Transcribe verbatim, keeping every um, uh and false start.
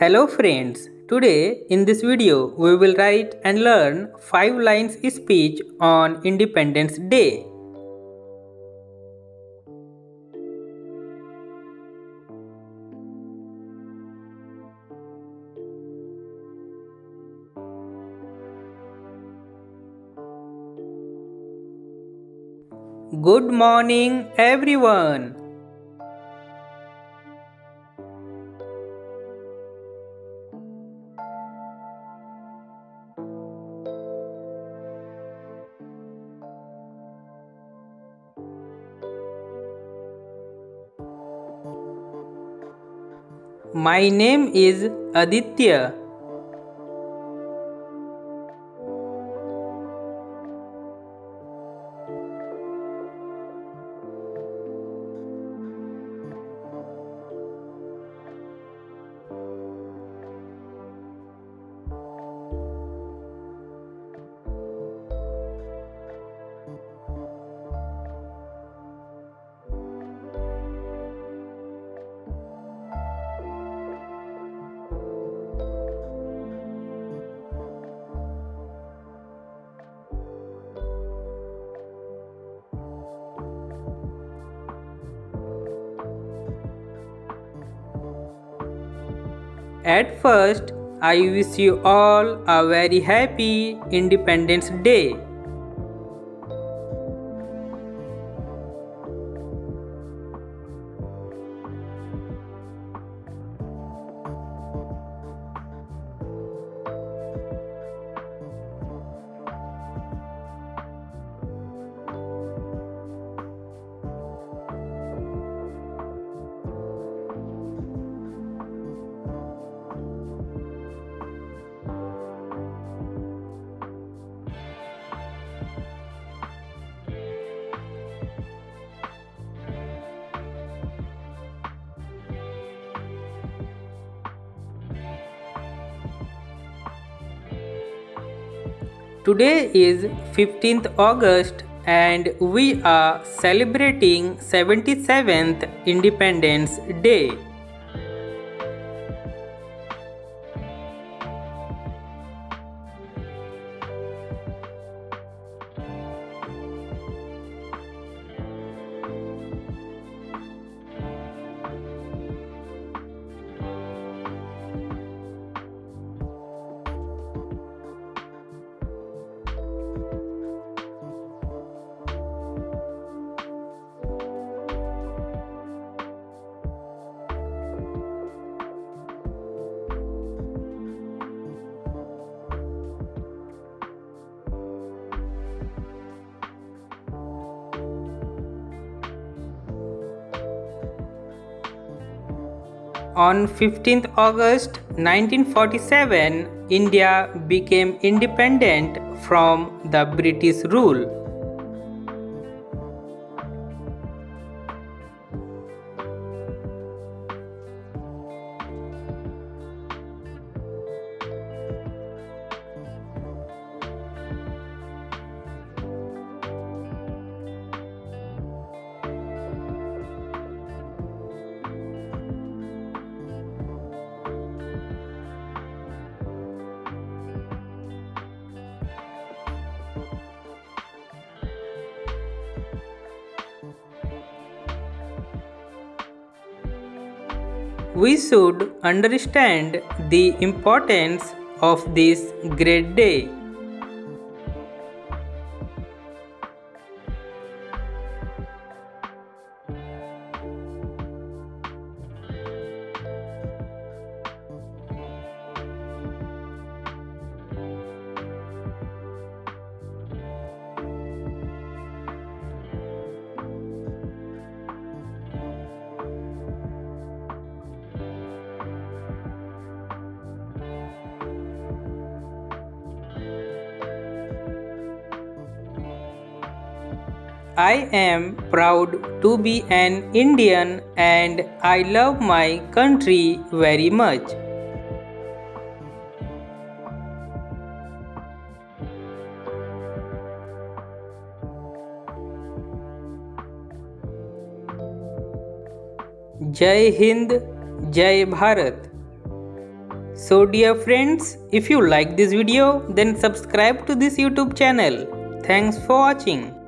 Hello friends, today in this video we will write and learn five lines speech on Independence Day. Good morning everyone. My name is Aditya. At first, I wish you all a very happy Independence Day. Today is fifteenth August and we are celebrating seventy-seventh Independence Day. On fifteenth August nineteen forty-seven, India became independent from the British rule. We should understand the importance of this great day. I am proud to be an Indian and I love my country very much. Jai Hind, Jai Bharat. So dear friends, if you like this video, then subscribe to this YouTube channel. Thanks for watching.